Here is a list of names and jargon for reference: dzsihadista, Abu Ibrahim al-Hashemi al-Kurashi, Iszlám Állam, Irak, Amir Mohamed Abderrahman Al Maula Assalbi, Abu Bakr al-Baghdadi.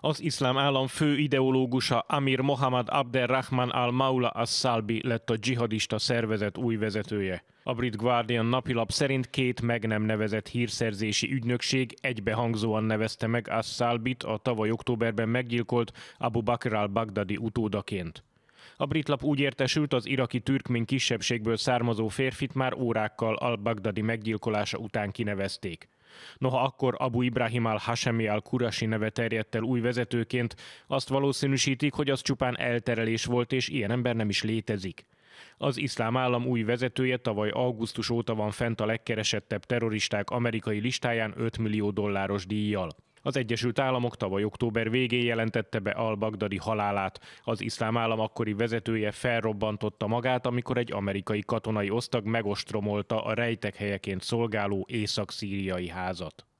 az iszlám állam fő ideológusa Amir Mohamed Abderrahman Al Maula Assalbi lett a dzsihadista szervezet új vezetője. A Brit Guardian napilap szerint két meg nem nevezett hírszerzési ügynökség egybehangzóan nevezte meg Assalbit a tavaly októberben meggyilkolt Abu Bakr al-Baghdadi utódaként. A brit lap úgy értesült, az iraki türkmén kisebbségből származó férfit már órákkal al-Baghdadi meggyilkolása után kinevezték. Noha akkor Abu Ibrahim al-Hashemi al-Kurashi neve terjedt el új vezetőként, azt valószínűsítik, hogy az csupán elterelés volt, és ilyen ember nem is létezik. Az iszlám állam új vezetője tavaly augusztus óta van fent a legkeresettebb terroristák amerikai listáján $5 millió díjjal. Az Egyesült Államok tavaly október végén jelentette be al-Baghdadi halálát. Az iszlám állam akkori vezetője felrobbantotta magát, amikor egy amerikai katonai osztag megostromolta a rejtek helyeként szolgáló észak-szíriai házat.